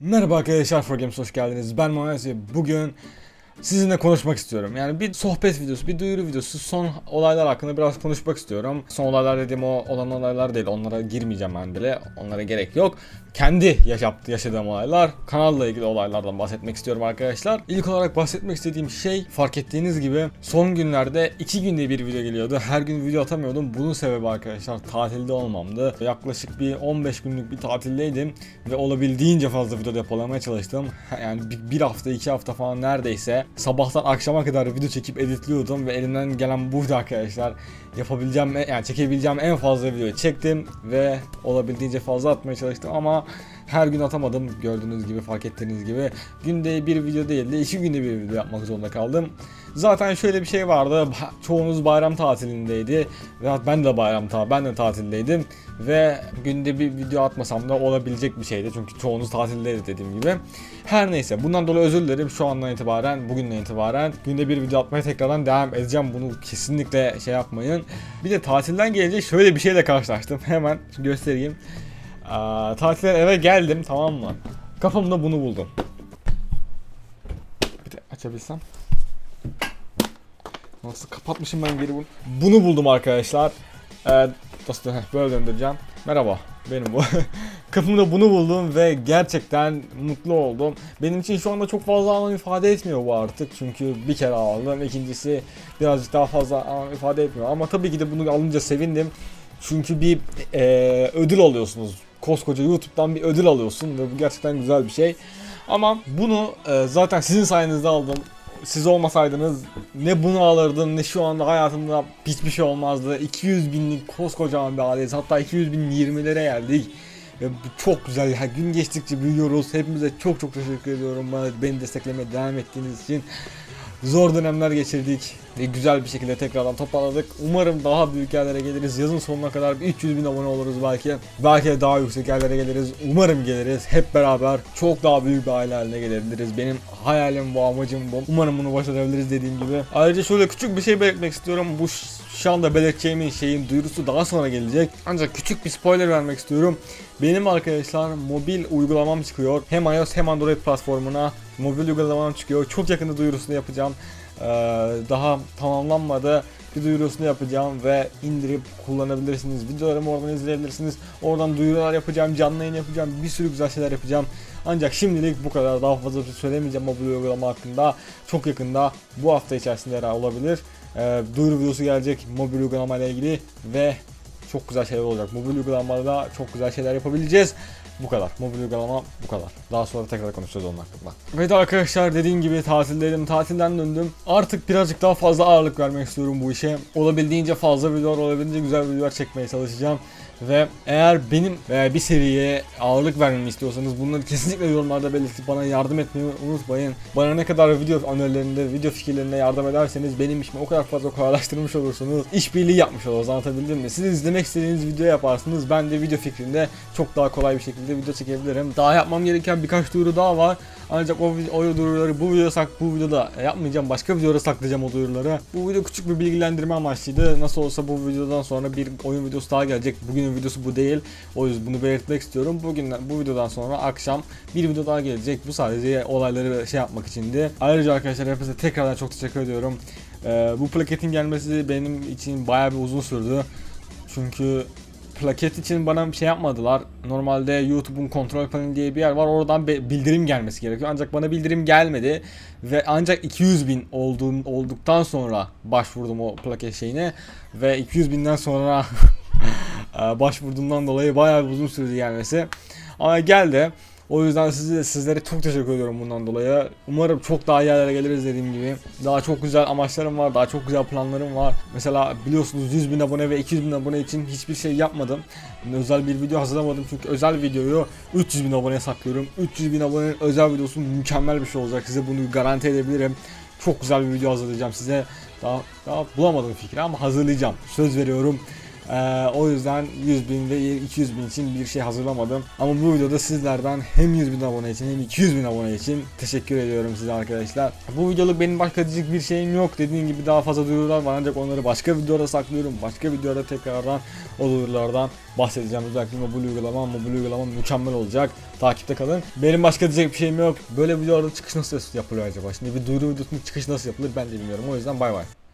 Merhaba arkadaşlar, ForGames hoş geldiniz. Ben Muhammed. Bugün sizinle konuşmak istiyorum. Yani bir sohbet videosu, bir duyuru videosu. Son olaylar hakkında biraz konuşmak istiyorum. Son olaylar dediğim o olan olaylar değil. Onlara girmeyeceğim ben bile. Onlara gerek yok. Kendi yaşadığım olaylar, kanalla ilgili olaylardan bahsetmek istiyorum arkadaşlar. İlk olarak bahsetmek istediğim şey, fark ettiğiniz gibi son günlerde 2 günde bir video geliyordu. Her gün video atamıyordum. Bunun sebebi arkadaşlar tatilde olmamdı. Yaklaşık bir 15 günlük bir tatildeydim ve olabildiğince fazla video depolamaya çalıştım. Yani bir hafta, 2 hafta falan neredeyse sabahtan akşama kadar video çekip editliyordum ve elimden gelen buydu arkadaşlar. Yapabileceğim, yani çekebileceğim en fazla videoyu çektim ve olabildiğince fazla atmaya çalıştım ama her gün atamadım. Gördüğünüz gibi, fark ettiğiniz gibi günde bir video değil de 2 günde bir video yapmak zorunda kaldım. Zaten şöyle bir şey vardı. Çoğunuz bayram tatilindeydi. Ben de tatildeydim ve günde bir video atmasam da olabilecek bir şeydi. Çünkü çoğunuz tatildeydi dediğim gibi. Her neyse, bundan dolayı özür dilerim. Şu andan itibaren, bugünden itibaren günde bir video atmaya tekrardan devam edeceğim. Bunu kesinlikle şey yapmayın. Bir de tatilden gelince şöyle bir şeyle karşılaştım. Hemen göstereyim. Tatilden eve geldim, tamam mı? Kafamda bunu buldum. Bir de açabilsem. Nasıl kapatmışım ben geri bunu? Bunu buldum arkadaşlar. Böyle döndüreceğim. Merhaba, benim bu. Kafamda bunu buldum ve gerçekten mutlu oldum. Benim için şu anda çok fazla anlam ifade etmiyor bu artık. Çünkü bir kere aldım. İkincisi birazcık daha fazla anlam ifade etmiyor. Ama tabii ki de bunu alınca sevindim. Çünkü bir ödül alıyorsunuz. Koskoca YouTube'dan bir ödül alıyorsun ve bu gerçekten güzel bir şey. Ama bunu zaten sizin sayenizde aldım. Siz olmasaydınız ne bunu alırdım ne şu anda hayatımda hiçbir şey olmazdı. 200 binlik koskocaman bir aileyiz. Hatta 200.020'lere geldik. Ve bu çok güzel. Yani gün geçtikçe büyüyoruz. Hepimize çok çok teşekkür ediyorum. Beni desteklemeye devam ettiğiniz için. Zor dönemler geçirdik ve güzel bir şekilde tekrardan toparladık. Umarım daha büyük yerlere geliriz. Yazın sonuna kadar 300.000 abone oluruz belki. Belki de daha yüksek yerlere geliriz. Umarım geliriz. Hep beraber çok daha büyük bir aile haline gelebiliriz. Benim hayalim bu, amacım bu. Umarım bunu başarabiliriz dediğim gibi. Ayrıca şöyle küçük bir şey belirtmek istiyorum. Bu şu anda belirteceğimin şeyin duyurusu daha sonra gelecek. Ancak küçük bir spoiler vermek istiyorum. Benim arkadaşlar mobil uygulamam çıkıyor. Hem iOS hem Android platformuna mobil uygulamam çıkıyor. Çok yakında duyurusunu yapacağım. Daha tamamlanmadı. Bir duyurusunu yapacağım ve indirip kullanabilirsiniz. Videolarımı oradan izleyebilirsiniz. Oradan duyurular yapacağım, canlı yayın yapacağım. Bir sürü güzel şeyler yapacağım. Ancak şimdilik bu kadar. Daha fazla bir şey söylemeyeceğim mobil uygulama hakkında. Çok yakında, bu hafta içerisinde olabilir. Duyuru videosu gelecek mobil uygulama ile ilgili ve çok güzel şeyler olacak. Mobil uygulamada çok güzel şeyler yapabileceğiz. Bu kadar. Mobil uygulama bu kadar. Daha sonra tekrar konuşacağız onun hakkında. Evet arkadaşlar, dediğim gibi tatildeydim. Tatilden döndüm. Artık birazcık daha fazla ağırlık vermek istiyorum bu işe. Olabildiğince fazla videolar, olabildiğince güzel videolar çekmeye çalışacağım. Ve eğer benim bir seriye ağırlık vermemi istiyorsanız bunları kesinlikle yorumlarda belirtip bana yardım etmeyi unutmayın. Bana ne kadar video önerilerinde, video fikirlerine yardım ederseniz benim işimi o kadar fazla kolaylaştırmış olursunuz. İşbirliği yapmış olursunuz, anlatabildim mi? Siz izlemek istediğiniz video yaparsınız. Ben de video fikrinde çok daha kolay bir şekilde video çekebilirim. Daha yapmam gereken birkaç duyuru daha var. Ancak o duyuruları bu videoda yapmayacağım. Başka videoda saklayacağım o duyuruları. Bu video küçük bir bilgilendirme amaçlıydı. Nasıl olsa bu videodan sonra bir oyun videosu daha gelecek. Bugünün videosu bu değil. O yüzden bunu belirtmek istiyorum. Bu videodan sonra akşam bir video daha gelecek. Bu sadece olayları şey yapmak içindi. Ayrıca arkadaşlar hepinize tekrardan çok teşekkür ediyorum. Bu plaketin gelmesi benim için bayağı bir uzun sürdü. Çünkü plaket için bana bir şey yapmadılar. Normalde YouTube'un kontrol paneli diye bir yer var. Oradan bildirim gelmesi gerekiyor. Ancak bana bildirim gelmedi. Ve ancak 200.000 olduktan sonra başvurdum o plaket şeyine. Ve 200.000'den sonra başvurduğumdan dolayı bayağı uzun sürdü gelmesi. Ama geldi. O yüzden sizlere çok teşekkür ediyorum bundan dolayı. Umarım çok daha iyi yerlere geliriz dediğim gibi. Daha çok güzel amaçlarım var. Daha çok güzel planlarım var. Mesela biliyorsunuz 100.000 abone ve 200.000 abone için hiçbir şey yapmadım. Özel bir video hazırlamadım. Çünkü özel videoyu 300.000 aboneye saklıyorum. 300.000 abonenin özel videosu mükemmel bir şey olacak. Size bunu garanti edebilirim. Çok güzel bir video hazırlayacağım size. Daha bulamadım fikri ama hazırlayacağım. Söz veriyorum. O yüzden 100.000 ve 200.000 için bir şey hazırlamadım. Ama bu videoda sizlerden hem 100.000 abone için hem 200.000 abone için teşekkür ediyorum size arkadaşlar. Bu videoluk benim başka diyecek bir şeyim yok. Dediğim gibi daha fazla duyurular var, ancak onları başka videoda saklıyorum. Başka videoda tekrardan o duyurulardan bahsedeceğim. Özellikle mobil uygulamam mükemmel olacak. Takipte kalın. Benim başka diyecek bir şeyim yok. Böyle videolarda çıkış nasıl yapılıyor acaba? Şimdi bir duyuru videosunun çıkışı nasıl yapılır ben de bilmiyorum. O yüzden bay bay.